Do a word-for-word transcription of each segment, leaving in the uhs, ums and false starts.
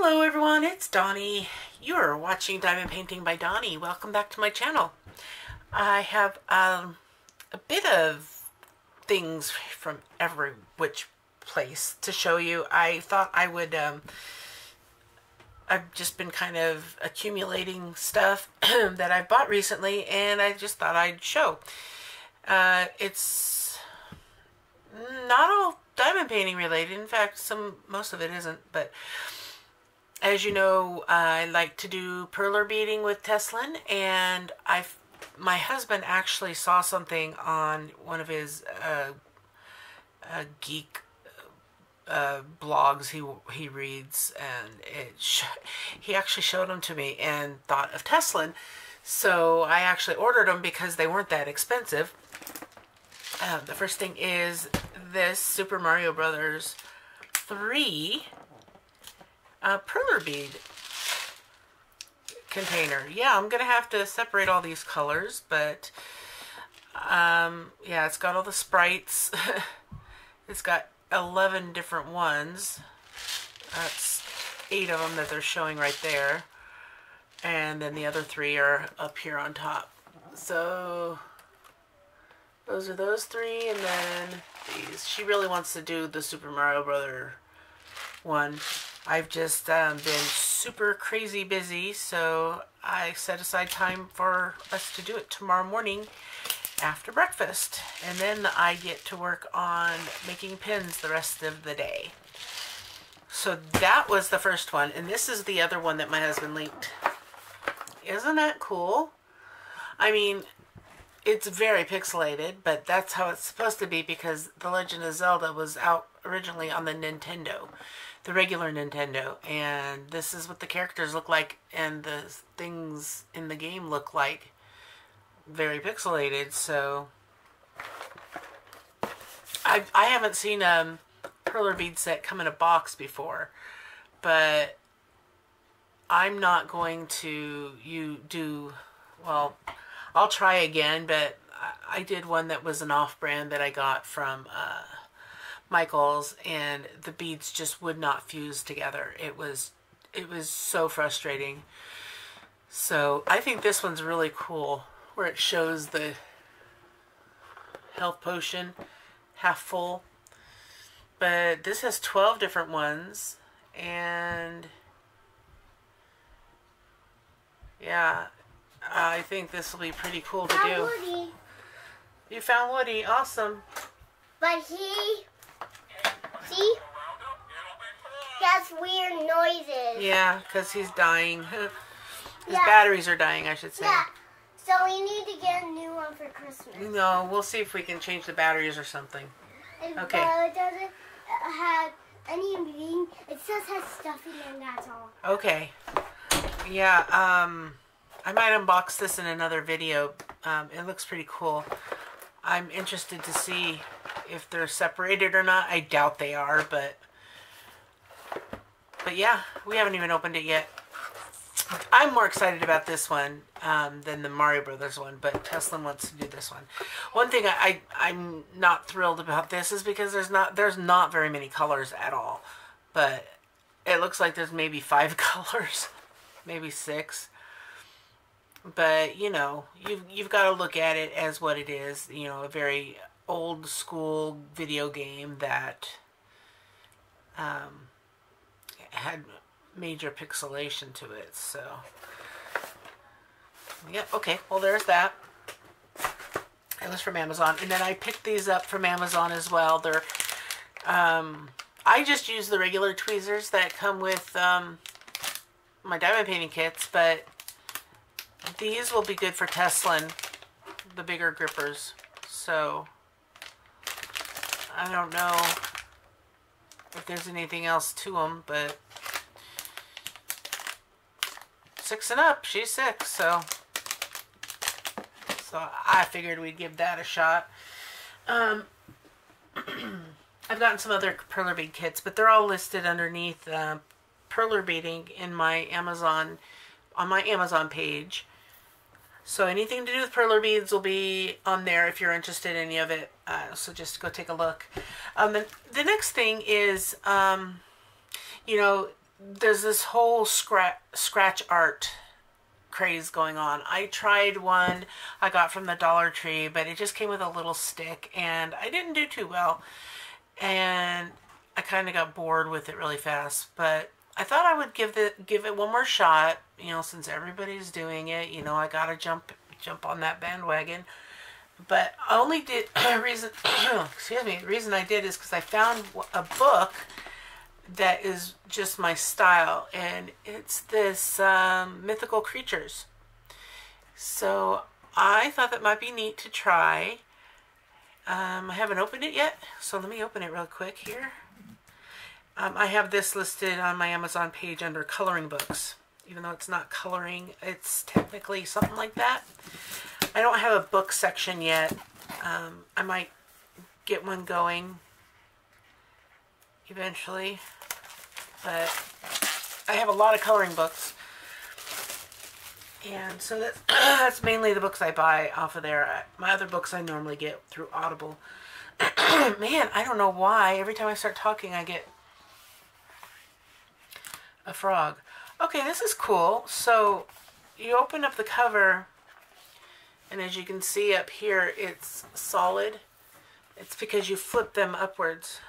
Hello everyone, it's Donnie. You're watching Diamond Painting by Donnie. Welcome back to my channel. I have um, a bit of things from every which place to show you. I thought I would, um, I've just been kind of accumulating stuff that I bought recently and I just thought I'd show. Uh, it's not all diamond painting related. In fact, some most of it isn't, but as you know, uh, I like to do Perler beading with Teslyn, and I, my husband actually saw something on one of his uh, uh, geek uh, blogs he he reads, and it sh he actually showed them to me and thought of Teslyn, so I actually ordered them because they weren't that expensive. Uh, the first thing is this Super Mario Brothers three. Uh, Perler bead container. Yeah, I'm gonna have to separate all these colors, but um, yeah, it's got all the sprites. It's got eleven different ones. That's eight of them that they're showing right there, and then the other three are up here on top. So those are those three, and then these. She really wants to do the Super Mario Brother one. I've just um, been super crazy busy, so I set aside time for us to do it tomorrow morning after breakfast. And then I get to work on making pins the rest of the day. So that was the first one, and this is the other one that my husband linked. Isn't that cool? I mean, it's very pixelated, but that's how it's supposed to be because The Legend of Zelda was out originally on the Nintendo. The regular Nintendo, and this is what the characters look like and the things in the game look like, very pixelated. So I, I haven't seen a Perler bead set come in a box before, but I'm not going to you do well I'll try again, but I, I did one that was an off-brand that I got from uh, Michaels, and the beads just would not fuse together. It was it was so frustrating. So I think this one's really cool where it shows the health potion half full. But this has twelve different ones, and yeah, I think this will be pretty cool to do. Woody. You found Woody, awesome. But he See? He has weird noises. Yeah, because he's dying. His yeah. batteries are dying, I should say. Yeah. So we need to get a new one for Christmas. No, we'll see if we can change the batteries or something. And okay. Well, it doesn't have any meaning. It just has stuff in it, that's all. Okay. Yeah, um, I might unbox this in another video. Um, it looks pretty cool. I'm interested to see if they're separated or not. I doubt they are, but but yeah, we haven't even opened it yet. I'm more excited about this one um, than the Mario Brothers one, but Teslyn wants to do this one. One thing I, I I'm not thrilled about this is because there's not there's not very many colors at all, but it looks like there's maybe five colors, maybe six. But you know, you've you've got to look at it as what it is. You know, a very old school video game that um, had major pixelation to it. So, yeah, okay. Well, there's that. It was from Amazon, and then I picked these up from Amazon as well. They're um, I just use the regular tweezers that come with um, my diamond painting kits, but these will be good for Teslyn, the bigger grippers. So, I don't know if there's anything else to them, but six and up, she's six, so so I figured we'd give that a shot. Um, I've gotten some other Perler bead kits, but they're all listed underneath uh, Perler beading in my Amazon on my Amazon page. So anything to do with Perler beads will be on there if you're interested in any of it. Uh, so just go take a look. Um, the, the next thing is, um, you know, there's this whole scratch scratch art craze going on. I tried one I got from the Dollar Tree, but it just came with a little stick, and I didn't do too well, and I kind of got bored with it really fast. But I thought I would give it give it one more shot, you know, since everybody's doing it. You know, I gotta jump jump on that bandwagon. But I only did reason excuse me the reason I did is because I found a book that is just my style, and it's this um, mythical creatures. So I thought that might be neat to try. Um, I haven't opened it yet, so let me open it real quick here. Um, I have this listed on my Amazon page under coloring books, even though it's not coloring, it's technically something like that. I don't have a book section yet. Um, I might get one going eventually. But I have a lot of coloring books, and so that's, that's mainly the books I buy off of there. I, my other books I normally get through Audible. Man, I don't know why. Every time I start talking, I get a frog. Okay, this is cool. So you open up the cover, and as you can see up here, it's solid. It's because you flip them upwards.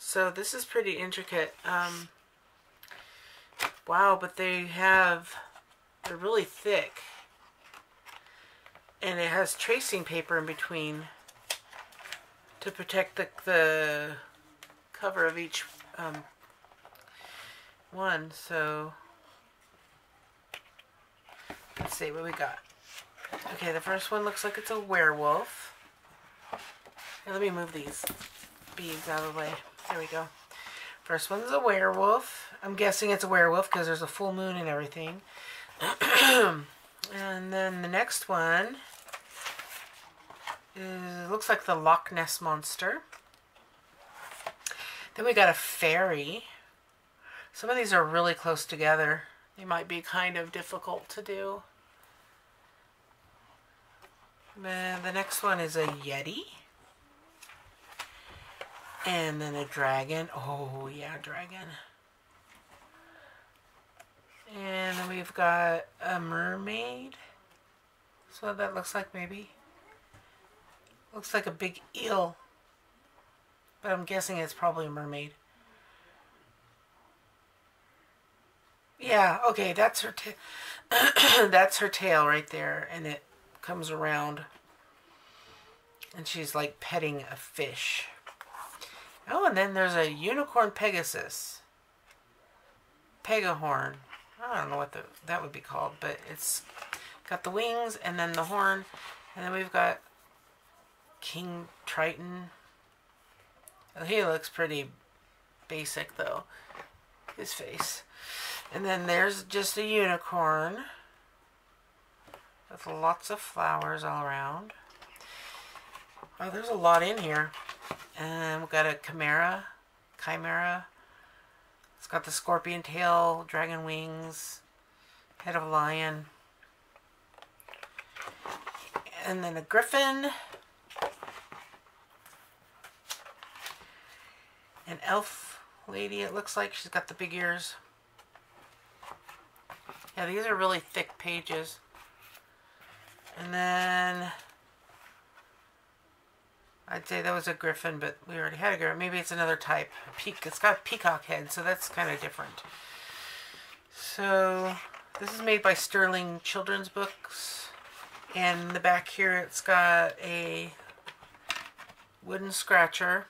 So this is pretty intricate. Um, wow, but they have, they're really thick. And it has tracing paper in between to protect the, the cover of each um, one. So let's see what we got. Okay, the first one looks like it's a werewolf. Here, let me move these beads out of the way. There we go. First one's a werewolf. I'm guessing it's a werewolf because there's a full moon and everything. And then the next one is, looks like the Loch Ness Monster. Then we got a fairy. Some of these are really close together. They might be kind of difficult to do. And the next one is a yeti. And then a dragon. Oh, yeah, dragon. And then we've got a mermaid. So that looks like maybe. Looks like a big eel. But I'm guessing it's probably a mermaid. Yeah, okay, that's her ta that's her tail right there. And it comes around. And she's like petting a fish. Oh, and then there's a unicorn pegasus. Pegahorn. I don't know what the, that would be called, but it's got the wings and then the horn. And then we've got King Triton. He looks pretty basic, though. His face. And then there's just a unicorn with lots of flowers all around. Oh, there's a lot in here. And we've got a chimera, chimera. It's got the scorpion tail, dragon wings, head of a lion. And then a griffin. An elf lady, it looks like. She's got the big ears. Yeah, these are really thick pages. And then I'd say that was a griffin, but we already had a griffin. Maybe it's another type. A peac it's got a peacock head, so that's kind of different. So this is made by Sterling Children's Books. And in the back here, it's got a wooden scratcher,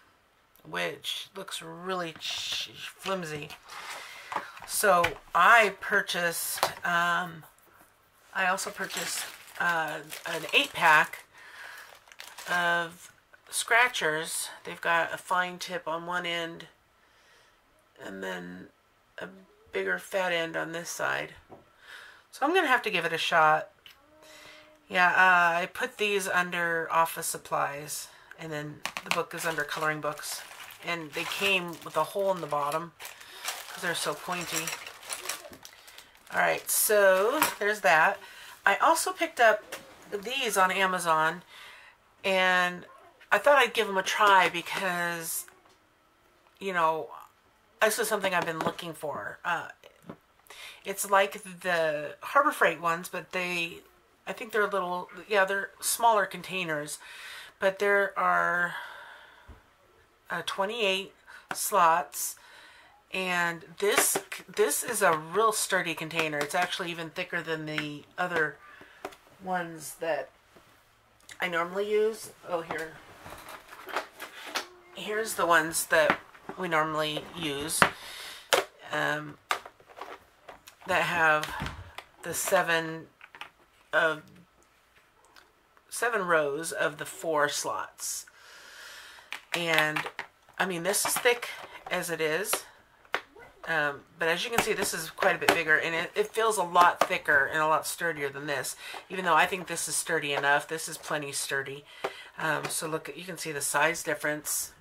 which looks really flimsy. So I purchased, um, I also purchased uh, an eight-pack of scratchers. They've got a fine tip on one end and then a bigger fat end on this side. So I'm going to have to give it a shot. Yeah, uh, I put these under office supplies, and then the book is under coloring books. And they came with a hole in the bottom because they're so pointy. Alright, so there's that. I also picked up these on Amazon, and I thought I'd give them a try because you know, this is something I've been looking for. Uh, it's like the Harbor Freight ones, but they, I think they're little, yeah, they're smaller containers. But there are uh, twenty-eight slots, and this this is a real sturdy container. It's actually even thicker than the other ones that I normally use. Oh, here. Here's the ones that we normally use um, that have the seven of seven rows of the four slots. And I mean, this is thick as it is, um, but as you can see, this is quite a bit bigger, and it, it feels a lot thicker and a lot sturdier than this, even though I think this is sturdy enough. This is plenty sturdy. Um, so look, you can see the size difference.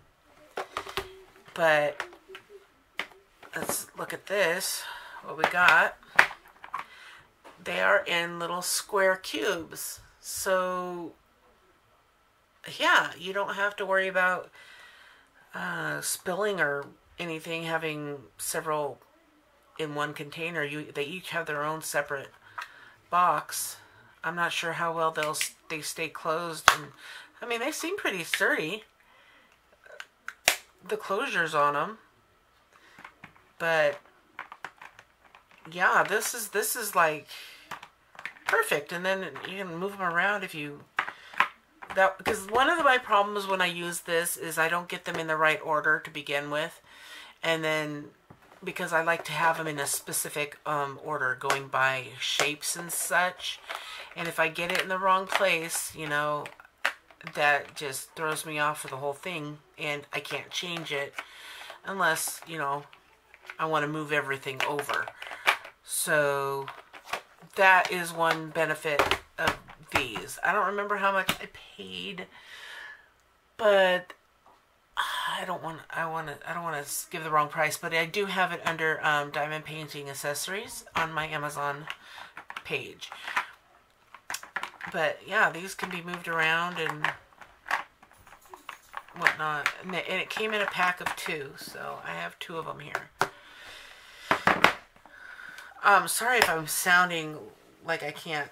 But let's look at this, what we got. They are in little square cubes. So yeah, you don't have to worry about uh, spilling or anything, having several in one container. You, they each have their own separate box. I'm not sure how well they'll they stay closed. And, I mean, they seem pretty sturdy, the closures on them, but yeah, this is this is like perfect. And then you can move them around if you that because one of my problems when I use this is I don't get them in the right order to begin with, and then because I like to have them in a specific um, order, going by shapes and such. And if I get it in the wrong place, you know, that just throws me off for the whole thing, and I can't change it unless, you know, I want to move everything over. So that is one benefit of these. I don't remember how much I paid, but I don't want I want to I don't want to give the wrong price, but I do have it under um, Diamond Painting Accessories on my Amazon page. But yeah, these can be moved around and whatnot. And it came in a pack of two, so I have two of them here. Um, sorry if I'm sounding like I can't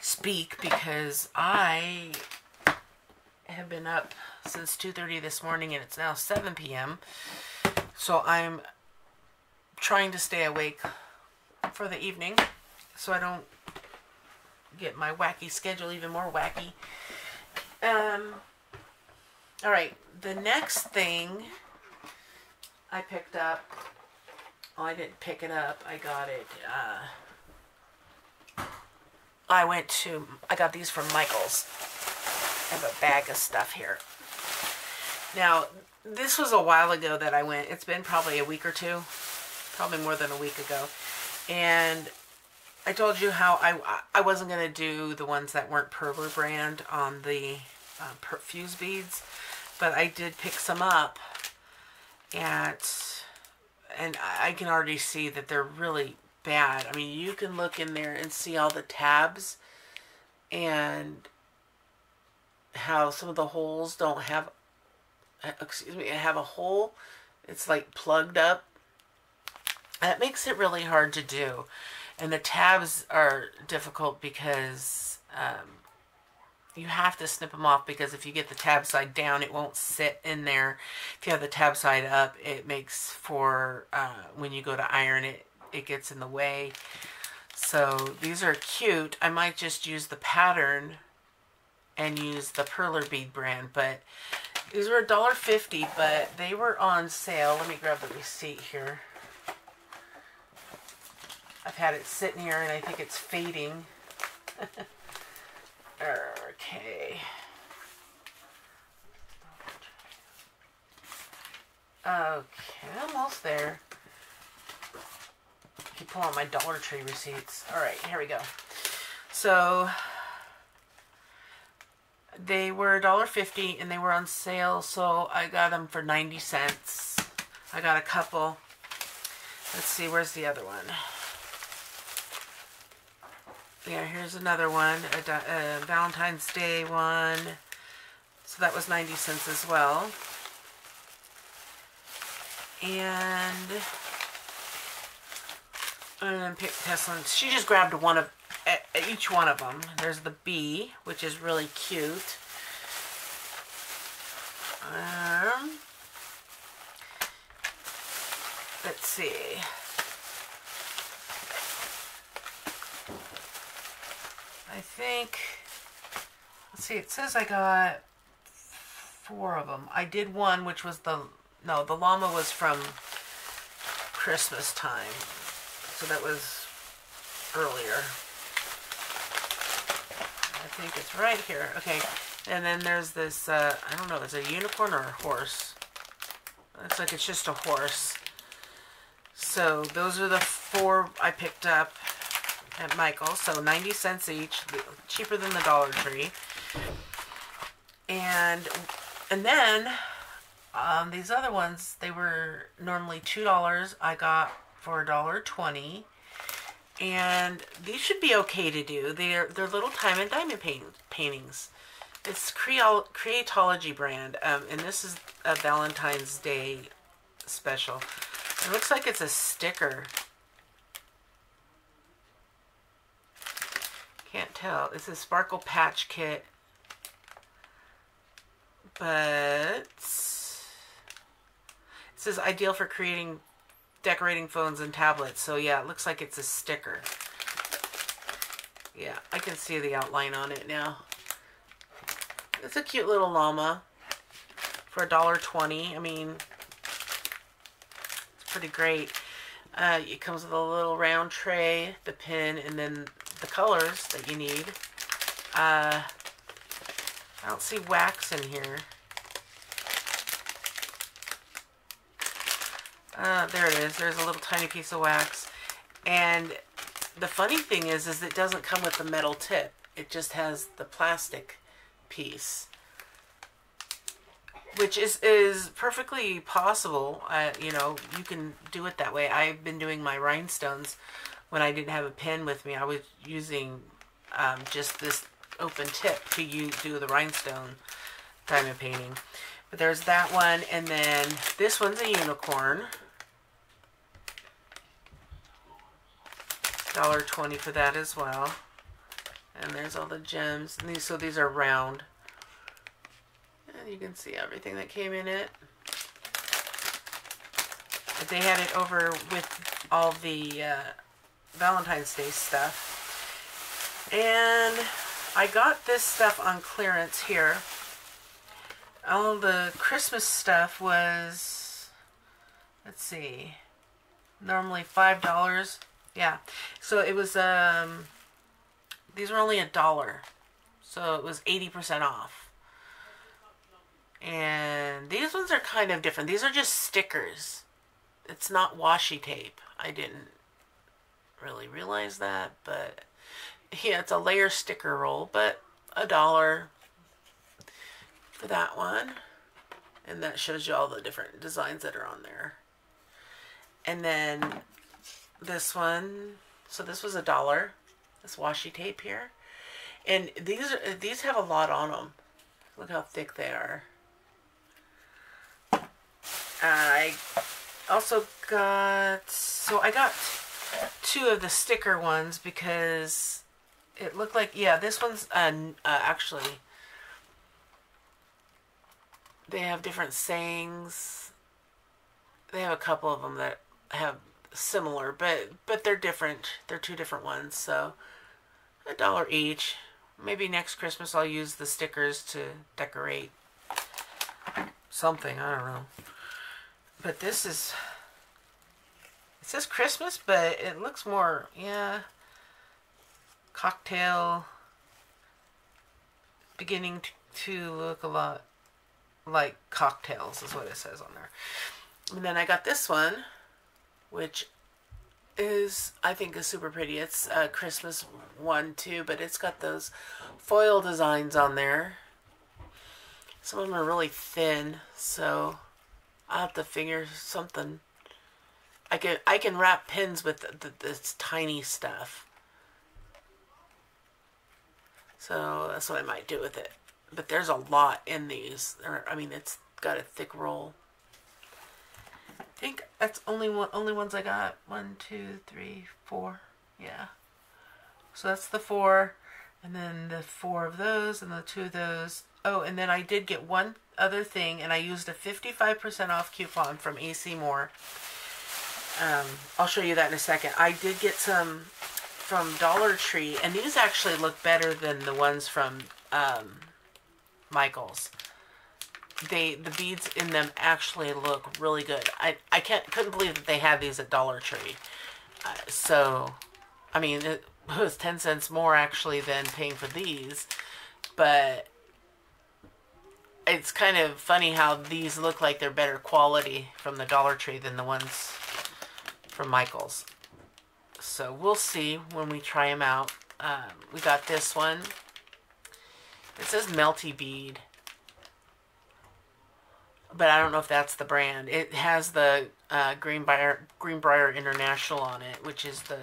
speak, because I have been up since two thirty this morning, and it's now seven p m So I'm trying to stay awake for the evening so I don't get my wacky schedule even more wacky. Um, all right, the next thing I picked up, oh, I didn't pick it up, I got it, uh, I went to, I got these from Michaels. I have a bag of stuff here. Now, this was a while ago that I went. It's been probably a week or two, probably more than a week ago, and I told you how I I wasn't going to do the ones that weren't Perler brand on the uh, fuse beads, but I did pick some up at, and I can already see that they're really bad. I mean, you can look in there and see all the tabs and how some of the holes don't have, excuse me, have a hole. It's like plugged up. That makes it really hard to do. And the tabs are difficult because um, you have to snip them off, because if you get the tab side down, it won't sit in there. If you have the tab side up, it makes for uh, when you go to iron it, it gets in the way. So these are cute. I might just use the pattern and use the Perler bead brand, but these were a dollar fifty, but they were on sale. Let me grab the receipt here. I've had it sitting here, and I think it's fading. Okay. Okay, almost there. I keep pulling my Dollar Tree receipts. All right, here we go. So they were a dollar fifty, and they were on sale, so I got them for ninety cents. I got a couple. Let's see, where's the other one? Yeah, here's another one, a, a Valentine's Day one. So that was ninety cents as well. and and pick Teslyn. She just grabbed one of each one of them. There's the bee, which is really cute. Um, let's see. I think, let's see, it says I got four of them. I did one, which was the, no, the llama was from Christmas time. So that was earlier. I think it's right here. Okay. And then there's this, uh, I don't know, is it a unicorn or a horse? Looks like it's just a horse. So those are the four I picked up at Michaels, so ninety cents each, cheaper than the Dollar Tree. And and then um, these other ones, they were normally two dollars. I got for a dollar twenty. And these should be okay to do. They're, they're little time and diamond paint, paintings. It's Creole Creatology brand, um, and this is a Valentine's Day special. It looks like it's a sticker. Can't tell. It's a Sparkle Patch Kit. But it says ideal for creating, decorating phones and tablets. So yeah, it looks like it's a sticker. Yeah, I can see the outline on it now. It's a cute little llama for a dollar twenty. I mean, it's pretty great. Uh, it comes with a little round tray, the pin, and then the colors that you need. Uh, I don't see wax in here. Uh, there it is. There's a little tiny piece of wax. And the funny thing is, is it doesn't come with the metal tip. It just has the plastic piece, which is is perfectly possible. Uh, you know, you can do it that way. I've been doing my rhinestones when I didn't have a pen with me. I was using um, just this open tip to use, do the rhinestone diamond painting. But there's that one, and then this one's a unicorn. a dollar twenty for that as well. And there's all the gems. And these, so these are round. And you can see everything that came in it. But they had it over with all the uh, Valentine's Day stuff. And I got this stuff on clearance here. All the Christmas stuff was, let's see, normally five dollars. Yeah. So it was... um. These were only a dollar, so it was eighty percent off. And these ones are kind of different. These are just stickers. It's not washi tape. I didn't really realize that, but yeah, it's a layer sticker roll, but a dollar for that one. And that shows you all the different designs that are on there. And then this one, so this was a dollar. This washi tape here, and these are, these have a lot on them. Look how thick they are. I also got, so I got two of the sticker ones because it looked like, yeah, this one's uh, uh, actually, they have different sayings. They have a couple of them that have similar, but but they're different. They're two different ones, so a dollar each. Maybe next Christmas I'll use the stickers to decorate something. I don't know. But this is, it says Christmas, but it looks more, yeah, cocktail, beginning to look a lot like cocktails is what it says on there. And then I got this one, which is, I think, is super pretty. It's a Christmas one, too, but it's got those foil designs on there. Some of them are really thin, so I'll have to figure something. I can, I can wrap pins with the, the, this tiny stuff. So that's what I might do with it. But there's a lot in these. I mean, it's got a thick roll. I think That's only one, only ones I got. One, two, three, four. Yeah. So that's the four, and then the four of those, and the two of those. Oh, and then I did get one other thing, and I used a fifty-five percent off coupon from A C Moore. Um, I'll show you that in a second. I did get some from Dollar Tree, and these actually look better than the ones from um, Michaels. They the beads in them actually look really good. I I can't couldn't believe that they had these at Dollar Tree. Uh, so, I mean, it was ten cents more actually than paying for these, but it's kind of funny how these look like they're better quality from the Dollar Tree than the ones from Michaels. So we'll see when we try them out. Um, we got this one. It says Melty Bead, but I don't know if that's the brand. It has the uh, Greenbrier Greenbrier International on it, which is the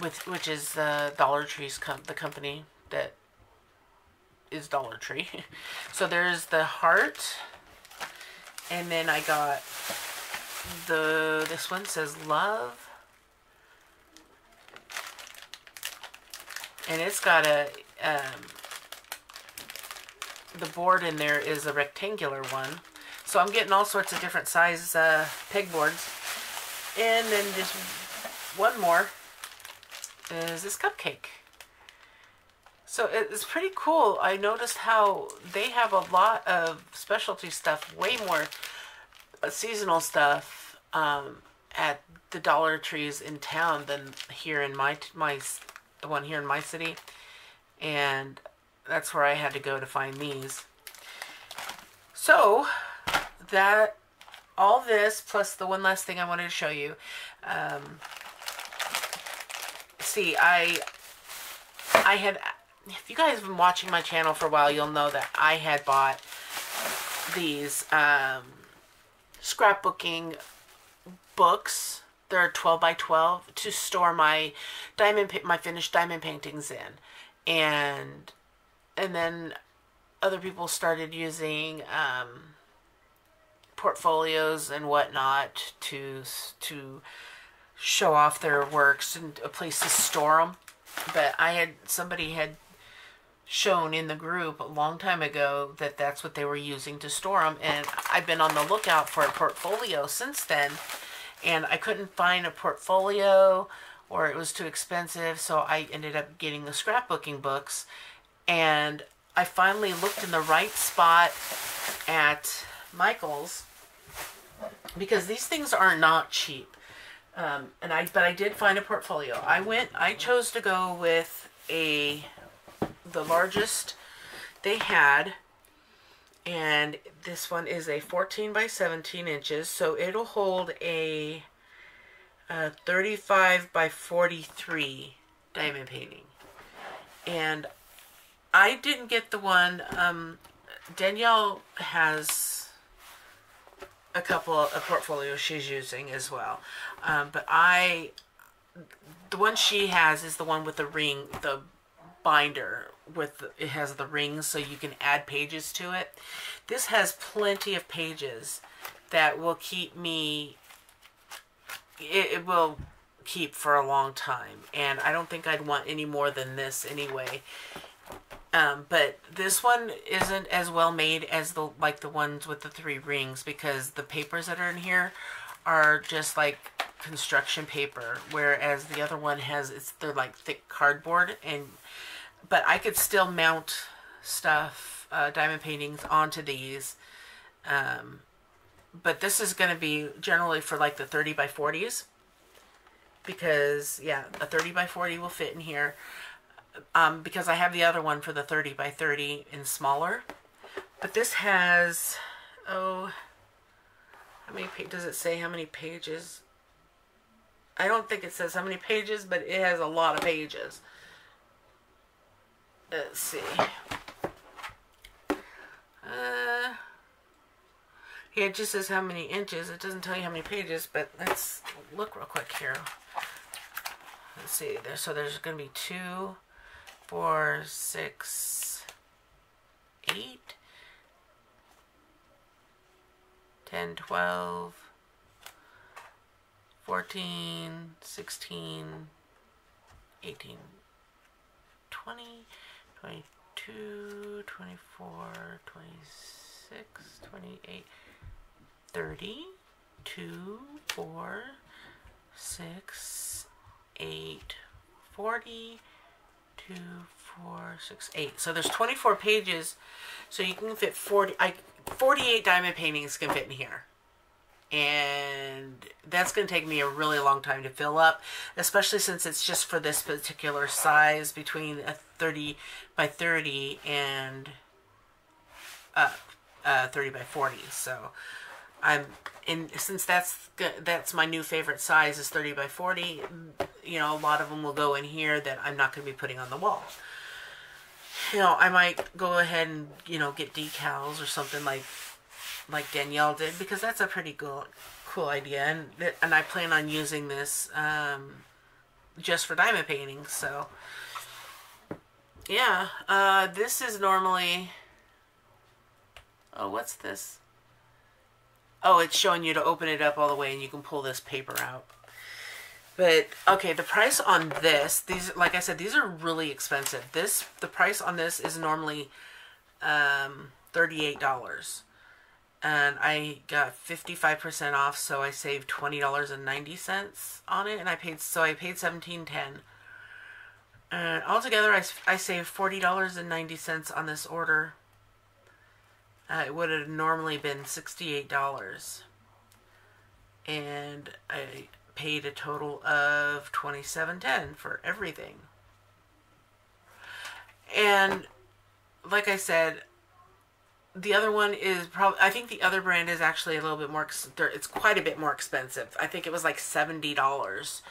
with which is uh, Dollar Tree's com the company that is Dollar Tree. So there's the heart, and then I got the this one says love, and it's got a um, the board in there is a rectangular one. So I'm getting all sorts of different size uh, pegboards. And then just one more is this cupcake. So it's pretty cool. I noticed how they have a lot of specialty stuff, way more seasonal stuff um, at the Dollar Trees in town than here in my, my the one here in my city. And that's where I had to go to find these. So that, all this, plus the one last thing I wanted to show you. Um, see, I, I had, if you guys have been watching my channel for a while, you'll know that I had bought these um, scrapbooking books. They're twelve by twelve to store my diamond, my finished diamond paintings in. And And then other people started using um, portfolios and whatnot to to show off their works and a place to store them. But I had somebody had shown in the group a long time ago that that's what they were using to store them, and I've been on the lookout for a portfolio since then, and I couldn't find a portfolio, or it was too expensive, so I ended up getting the scrapbooking books. And I finally looked in the right spot at Michael's, because these things are not cheap. Um, and I, but I did find a portfolio. I went, I chose to go with a, the largest they had. And this one is a fourteen by seventeen inches. So it'll hold a, a thirty-five by forty-three diamond painting. And I didn't get the one, um, Danielle has a couple of portfolios she's using as well, um, but I, the one she has is the one with the ring, the binder, with the, it has the rings so you can add pages to it. This has plenty of pages that will keep me, it, it will keep for a long time, and I don't think I'd want any more than this anyway. Um, but this one isn't as well made as the like the ones with the three rings, because the papers that are in here are just like construction paper, whereas the other one has it's they're like thick cardboard. And but I could still mount stuff, uh, diamond paintings onto these. Um, but this is going to be generally for like the thirty by forties, because yeah, a thirty by forty will fit in here. Um, because I have the other one for the thirty by thirty and smaller. But this has, oh, how many pages, does it say how many pages? I don't think it says how many pages, but it has a lot of pages. Let's see. Uh, yeah, it just says how many inches. It doesn't tell you how many pages, but let's look real quick here. Let's see, there, so there's going to be two. Four, six, eight, ten, twelve, fourteen, sixteen, eighteen, twenty, twenty-two, twenty-four, twenty-six, twenty-eight, thirty, two, four, six, eight, forty, two, four, six, eight. So there's twenty-four pages, so you can fit forty, I, forty-eight diamond paintings can fit in here. And that's going to take me a really long time to fill up, especially since it's just for this particular size, between a thirty by thirty and up uh, thirty by forty. So I'm in, since that's that's my new favorite size is thirty by forty. You know, a lot of them will go in here that I'm not going to be putting on the wall. You know, I might go ahead and, you know, get decals or something like. like Danielle did, because that's a pretty cool, cool idea, and and I plan on using this um, just for diamond painting. So yeah, uh, this is normally, oh, what's this? Oh, it's showing you to open it up all the way, and you can pull this paper out. But okay, the price on this, these, like I said, these are really expensive. This, the price on this is normally um, thirty-eight dollars. And I got fifty-five percent off, so I saved twenty dollars and ninety cents on it, and I paid, so I paid seventeen ten. And altogether, I, I saved forty dollars and ninety cents on this order. Uh, it would have normally been sixty-eight dollars. And I paid a total of twenty-seven ten for everything. And like I said, the other one is probably, I think the other brand is actually a little bit more, it's quite a bit more expensive. I think it was like seventy dollars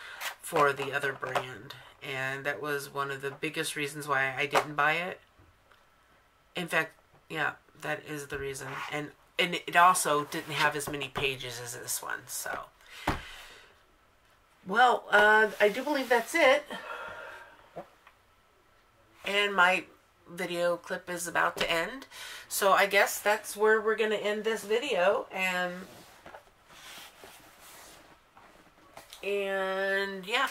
for the other brand. And that was one of the biggest reasons why I didn't buy it. In fact, yeah, that is the reason. And, and it also didn't have as many pages as this one, so. Well, uh, I do believe that's it. And my video clip is about to end, so I guess that's where we're gonna end this video, and and yeah,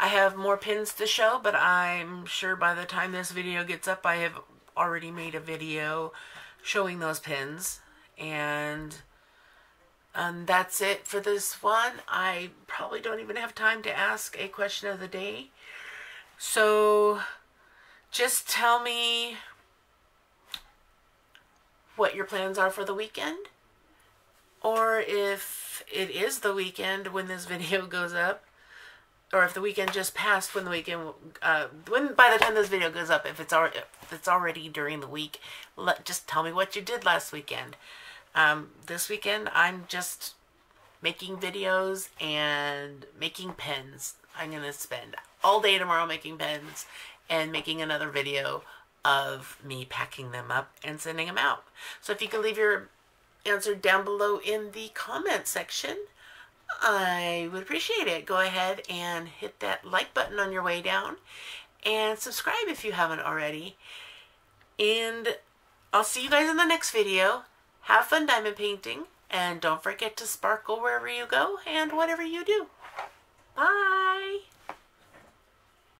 I have more pins to show, but I'm sure by the time this video gets up, I have already made a video showing those pins, and um, that's it for this one. I probably don't even have time to ask a question of the day, so just tell me what your plans are for the weekend, or if it is the weekend when this video goes up, or if the weekend just passed when the weekend, uh, when by the time this video goes up, if it's already, if it's already during the week, let, just tell me what you did last weekend. Um, this weekend, I'm just making videos and making pens. I'm going to spend all day tomorrow making pens, and making another video of me packing them up and sending them out. So if you can leave your answer down below in the comment section, I would appreciate it. Go ahead and hit that like button on your way down, and subscribe if you haven't already. And I'll see you guys in the next video. Have fun diamond painting, and don't forget to sparkle wherever you go and whatever you do. Bye!